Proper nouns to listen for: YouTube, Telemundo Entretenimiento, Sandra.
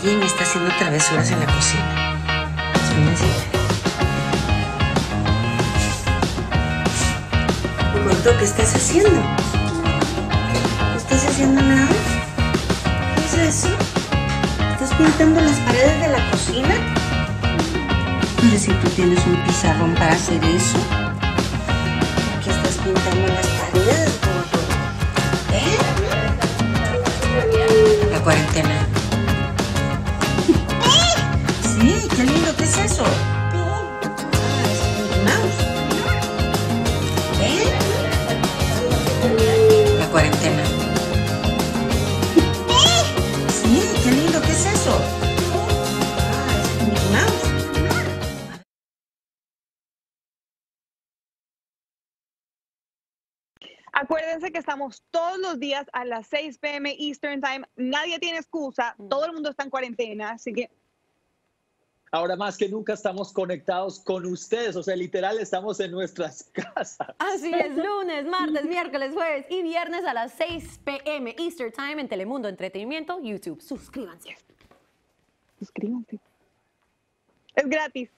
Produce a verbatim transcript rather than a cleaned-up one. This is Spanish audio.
Alguien está haciendo travesuras en la cocina. Espérense. Un momento, ¿qué estás haciendo? ¿No estás haciendo nada? ¿Qué es eso? ¿Estás pintando las paredes de la cocina? Pero si tú tienes un pizarrón para hacer eso. ¿Por qué estás pintando las paredes? ¿Eh? La cuarentena. Sí, qué lindo, ¿qué es eso? ¿Es ¿Eh? La cuarentena. Sí, qué lindo, ¿qué es eso? Acuérdense que estamos todos los días a las seis p m Eastern Time. Nadie tiene excusa, todo el mundo está en cuarentena, así que ahora más que nunca estamos conectados con ustedes, o sea, literal estamos en nuestras casas. Así es, lunes, martes, miércoles, jueves y viernes a las seis p m Eastern Time en Telemundo Entretenimiento, YouTube. Suscríbanse. Suscríbanse. Es gratis.